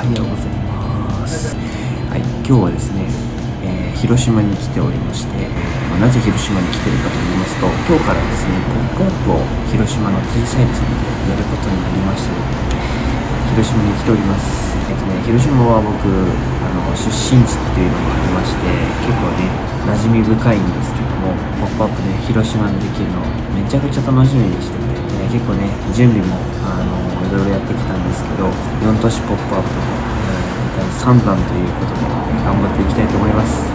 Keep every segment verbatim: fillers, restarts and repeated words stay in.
おはようございます。はい、今日はですね、えー、広島に来ておりまして、まあ、なぜ広島に来ているかと言いますと、今日からですね、ポップアップを広島の T サイズにやることになりましたので、広島に来ております。えっとね、広島は僕、あの出身地っていうのもありまして、結構ね、馴染み深いんですけども、ポップアップで広島にできるのめちゃくちゃ楽しみにしてて、結構ね、準備もあのいろいろやってきたんですけど、よん都市ポップアップも、えー、さんばんということで、ね、頑張っていきたいと思います。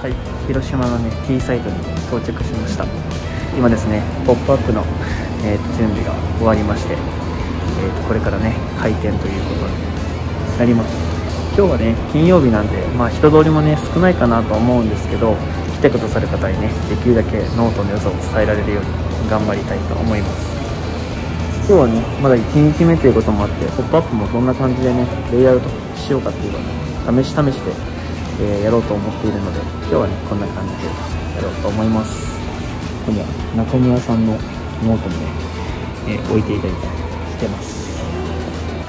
はい、広島のね、T サイトに到着しました。今ですね、ポップアップの、えー、と準備が終わりまして、えーと、これからね、開店ということになります。今日はね、金曜日なんで、まあ、人通りもね、少ないかなと思うんですけど、来てくださる方にね、できるだけノートの良さを伝えられるように頑張りたいと思います。今日はね、まだいちにちめということもあって、ポップアップもどんな感じでね、レイアウトしようかっていうのを試し試しで、えー、やろうと思っているので、今日はね、こんな感じでやろうと思います。今度は中村さんのノートもね、えー、置いていただいたりしてます。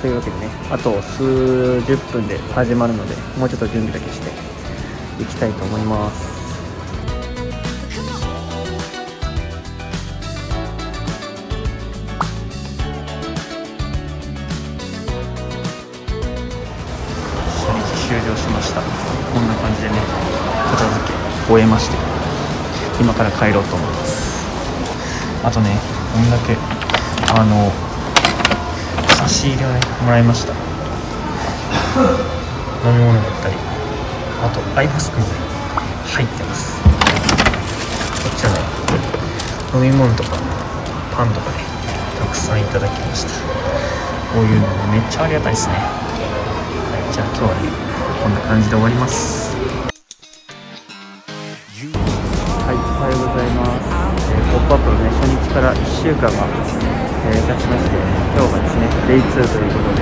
というわけでね、あと数十分で始まるので、もうちょっと準備だけしていきたいと思います。初日終了しました。こんな感じでね、片付け終えまして、今から帰ろうと思います。あとね、こんだけあの。差し入れをね、もらいました。飲み物だったり、あとアイマスクもね、入ってます。こっちはね、飲み物とかパンとかね、たくさんいただきました。こういうのもめっちゃありがたいですね。はい、じゃあ今日はね、こんな感じで終わります。はい、おはようございます。えー、ポップアップのね、初日からいっしゅうかんがえー、経ちまして、今日がですね、デイツーということで、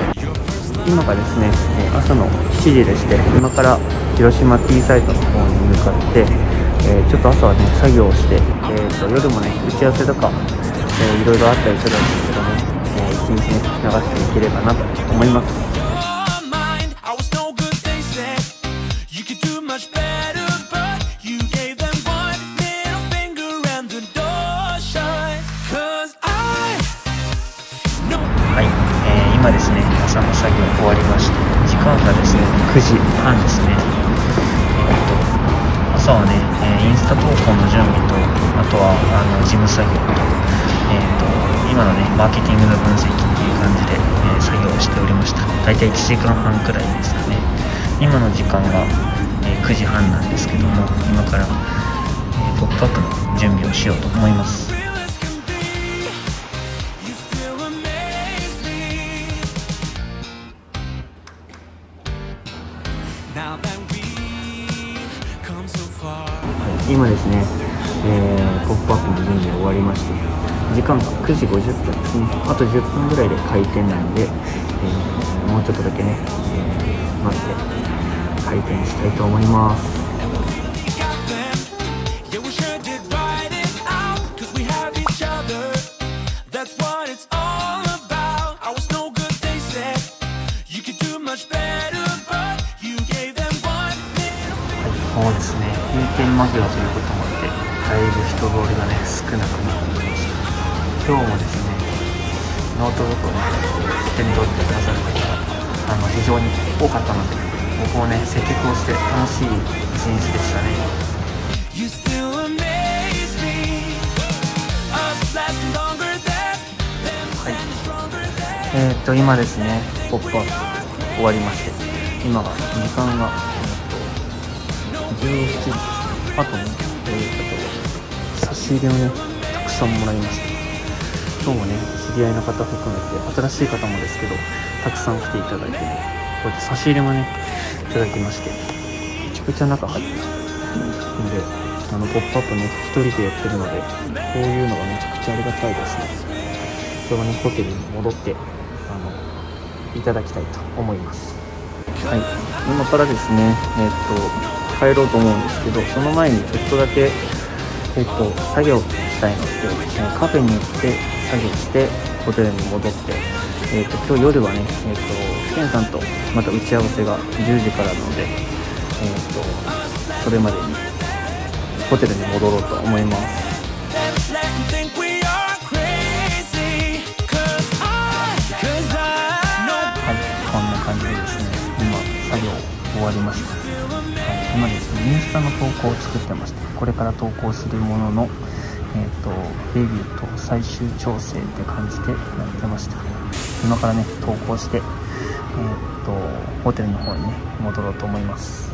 今がですね、朝のしちじでして、今から広島 T サイトの方に向かって、えー、ちょっと朝はね、作業をして、えー、と夜もね、打ち合わせとか、えー、いろいろあったりするんですけどね、えー、一日ね、流していければなと思います。今ですね、朝の作業終わりまして、時間がですね、くじはんですね。えっと、朝はね、インスタ投稿の準備と、あとはあの事務作業と、えっと、今のね、マーケティングの分析っていう感じで、えー、作業をしておりました。大体いちじかんはんくらいですかね。今の時間が、えー、くじはんなんですけども、今から、えー、ポップアップの準備をしようと思います。今ですね、えー、ポップアップの準備が終わりまして、時間がくじごじゅっぷんですね。あとじゅっぷんぐらいで開店なので、えー、もうちょっとだけね、えー、待って開店したいと思います。もうですね、閉店間際ということもあって、だいぶ人通りがね、少なくなってきました。今日もですね、ノートブックを手に取ってくださる方があの非常に多かったので、僕もね、接客をして楽しい一日でしたね。はい、えー、っと、今ですね、ポップアップ終わりまして、今が時間がじゅうしちじですね。あとね、ということで、差し入れをね、たくさんもらいました。今日もね、知り合いの方含めて、新しい方もですけど、たくさん来ていただいて、こうやって差し入れもね、いただきまして、めちゃくちゃ中入ってました。んで、あの、ポップアップね、一人でやってるので、こういうのがめちゃくちゃありがたいですね。これはね、ホテルに戻って、あの、いただきたいと思います。はい、今からですね、えっと、帰ろうと思うんですけど、その前にちょっとだけ、えっと、作業したいので、カフェに行って作業してホテルに戻って、えっと今日夜はね、えっとケンさんとまた打ち合わせがじゅうじからなので、えっとそれまでにホテルに戻ろうと思います。終わりました。はい、今ですね、インスタの投稿を作ってました。これから投稿するものの、えーと、レビューと最終調整って感じでやってました。今からね、投稿して、えーと、ホテルの方にね、戻ろうと思います。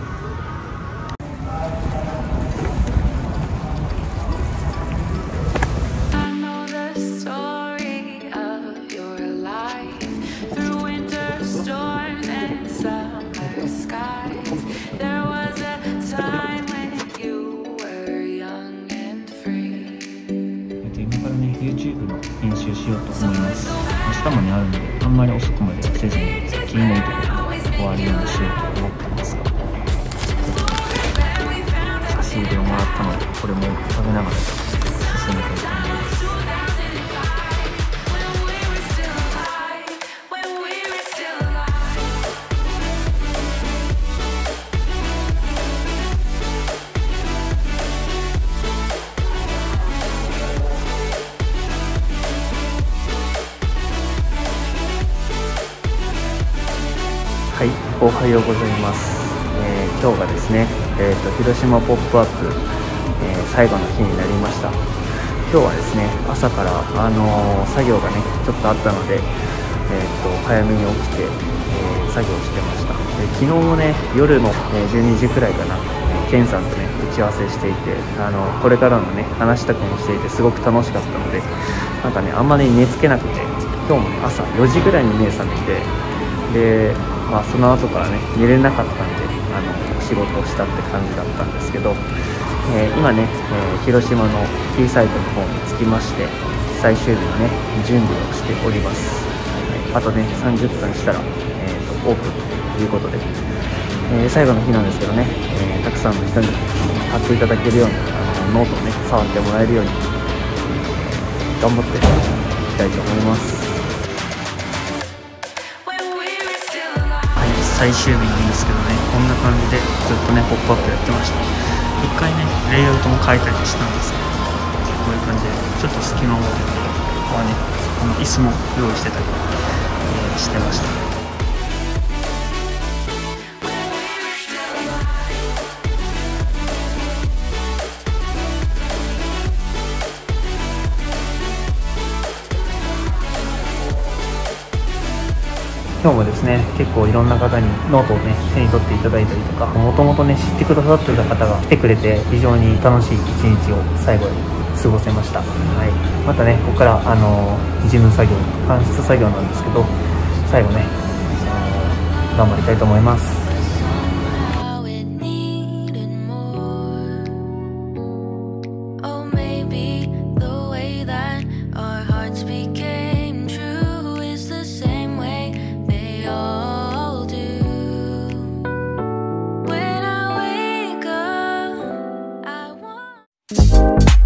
YouTube の編集しようと思います。明日もねあるので、あんまり遅くまでせずに先にいいところで終わるようにしようと思ってますが、差し入れをもらったので、これも食べながら進めていきます。はい、おはようございます。えー、今日がですね、えーと、広島ポップアップ、えー、最後の日になりました。今日はですね、朝から、あのー、作業がね、ちょっとあったので、えーと、早めに起きて、えー、作業してました。で、昨日もね、夜のじゅうにじくらいかな、ケンさんとね、打ち合わせしていて、あのー、これからのね、話したくもしていて、すごく楽しかったので、なんかね、あんまり寝つけなくて、今日も、ね、朝よじくらいに目覚めて、で、まあ、その後からね寝れなかったんで、あの仕事をしたって感じだったんですけど、えー、今ね、えー、広島の T サイトの方に着きまして、最終日のね準備をしております。あとねさんじゅっぷんしたら、えー、とオープンということで、えー、最後の日なんですけどね、えー、たくさんの人に買っていただけるように、あのノートをね触ってもらえるように、えー、頑張っていきたいと思います。最終日なんですけどね、こんな感じでずっとねポップアップやってました。一回ねレイアウトも変えたりしたんですけど、こういう感じでちょっと隙間を持って、ここはねこの椅子も用意してたり、えー、してました。今日もですね、結構いろんな方にノートをね手に取っていただいたりとか、もともとね知ってくださってた方が来てくれて、非常に楽しい一日を最後に過ごせました。はい、またねここからあの事務作業、搬出作業なんですけど、最後ね頑張りたいと思います。We'll be right back.